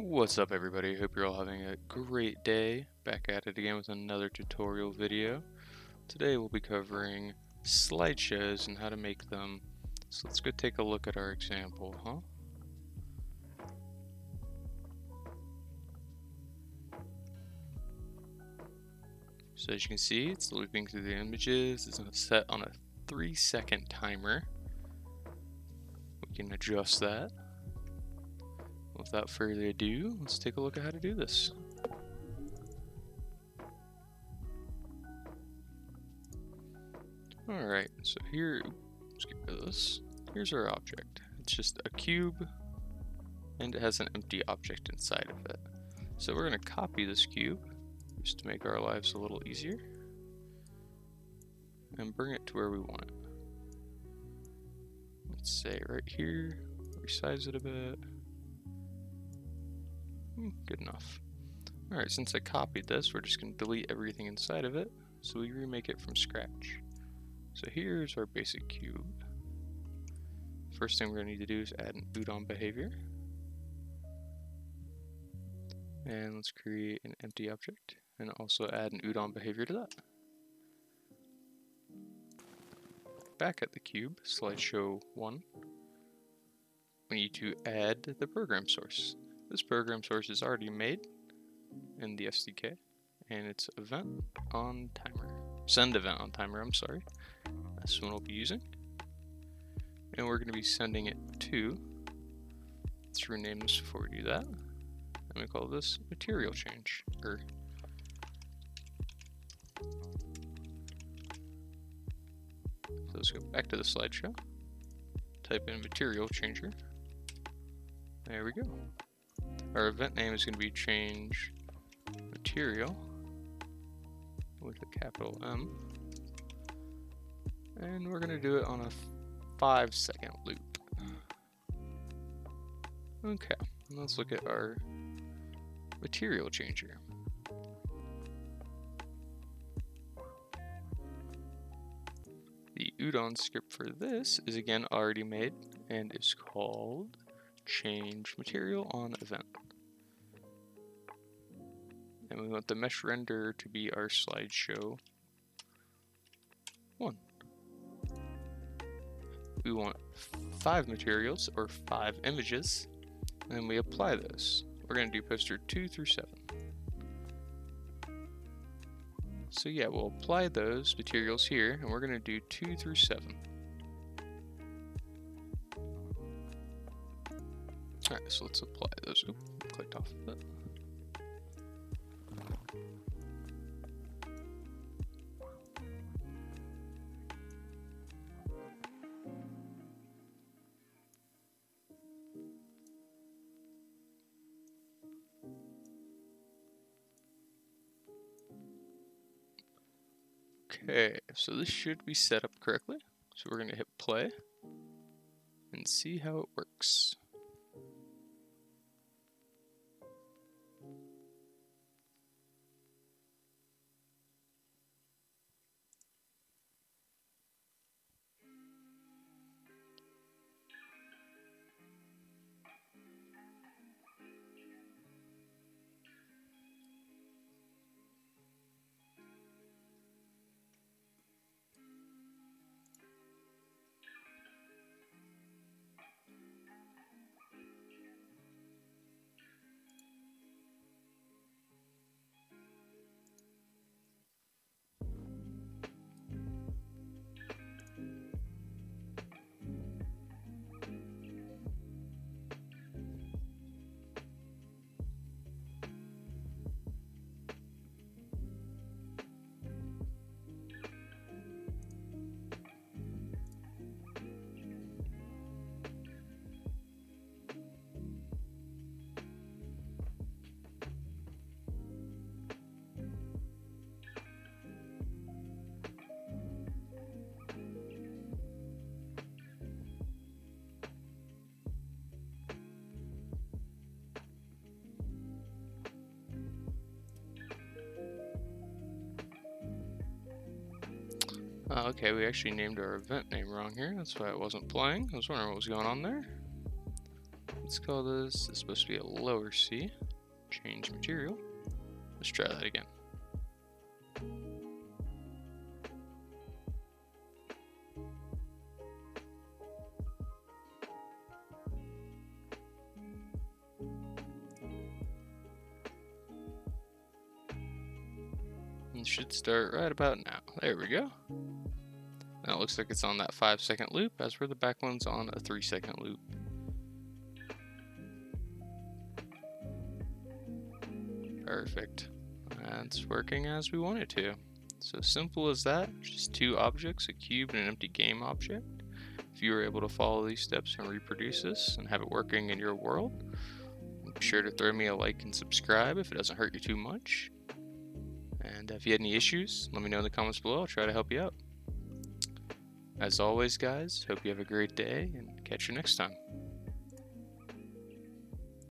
What's up, everybody? Hope you're all having a great day. Back at it again with another tutorial video. Today we'll be covering slideshows and how to make them. So let's go take a look at our example, So as you can see, it's looping through the images. It's set on a 3-second timer. We can adjust that. Without further ado, let's take a look at how to do this. Alright, so here, let's get rid of this. Here's our object. It's just a cube, and it has an empty object inside of it. So we're going to copy this cube, just to make our lives a little easier, and bring it to where we want it. Let's say right here, resize it a bit. Good enough. Alright, since I copied this, we're just going to delete everything inside of it, so we remake it from scratch. So here's our basic cube. First thing we're going to need to do is add an Udon behavior. And let's create an empty object, and also add an Udon behavior to that. Back at the cube, slideshow 1, we need to add the program source. This program source is already made in the SDK, and it's event on timer. Send event on timer, I'm sorry. That's the one we'll be using. And we're going to be sending it to, let's rename this before we do that. And we call this material change, or so let's go back to the slideshow, type in material changer. There we go. Our event name is going to be change material with a capital M, and we're going to do it on a 5-second loop. Okay, let's look at our material changer. The Udon script for this is again already made and is called change material on event. And we want the mesh renderer to be our slideshow 1. We want 5 materials or 5 images, and we apply those. We're going to do poster 2 through 7. So yeah, we'll apply those materials here, and we're going to do 2 through 7. Alright, so let's apply those. Oops, clicked off of it. Okay, so this should be set up correctly. So we're going to hit play and see how it works. Okay, we actually named our event name wrong here. That's why it wasn't playing. I was wondering what was going on there. Let's call this, it's supposed to be a lower C. Change material. Let's try that again. It should start right about now. There we go. Now it looks like it's on that 5-second loop, as where the back one's on a 3-second loop. Perfect. That's working as we want it to. So simple as that, just two objects, a cube and an empty game object. If you were able to follow these steps and reproduce this and have it working in your world, be sure to throw me a like and subscribe if it doesn't hurt you too much. And if you had any issues, let me know in the comments below. I'll try to help you out. As always, guys, hope you have a great day and catch you next time.